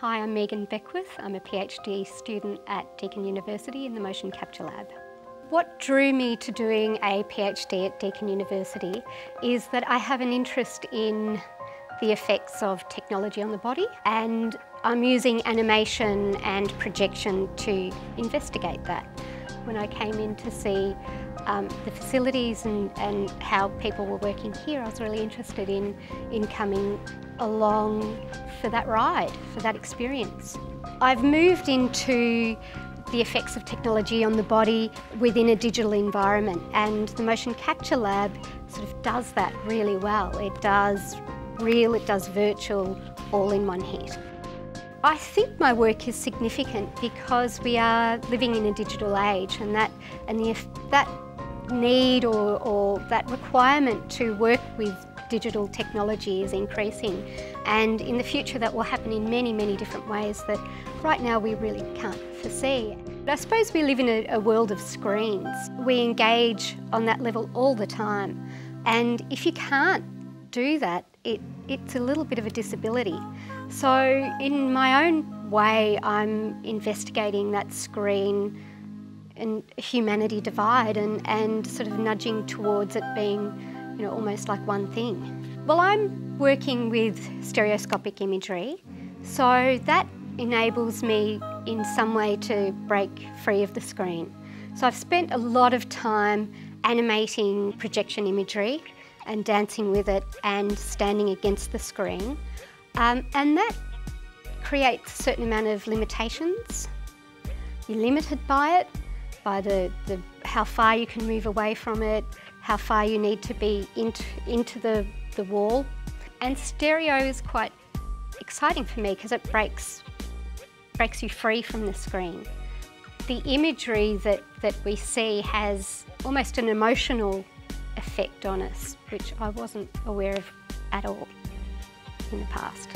Hi, I'm Megan Beckwith. I'm a PhD student at Deakin University in the Motion Capture Lab. What drew me to doing a PhD at Deakin University is that I have an interest in the effects of technology on the body, and I'm using animation and projection to investigate that. When I came in to see the facilities and how people were working here, I was really interested in coming along for that ride, for that experience. I've moved into the effects of technology on the body within a digital environment, and the Motion Capture Lab sort of does that really well. It does real, it does virtual, all in one hit. I think my work is significant because we are living in a digital age, and that need or that requirement to work with digital technology is increasing, and in the future that will happen in many, many different ways that right now we really can't foresee. But I suppose we live in a world of screens. We engage on that level all the time, and if you can't do that, it's a little bit of a disability. So in my own way, I'm investigating that screen and humanity divide and sort of nudging towards it being, you know, almost like one thing. Well, I'm working with stereoscopic imagery, so that enables me in some way to break free of the screen. So I've spent a lot of time animating projection imagery and dancing with it and standing against the screen. And that creates a certain amount of limitations. You're limited by it, by the how far you can move away from it, how far you need to be into the wall. And stereo is quite exciting for me because it breaks you free from the screen. The imagery that we see has almost an emotional effect on us, which I wasn't aware of at all in the past.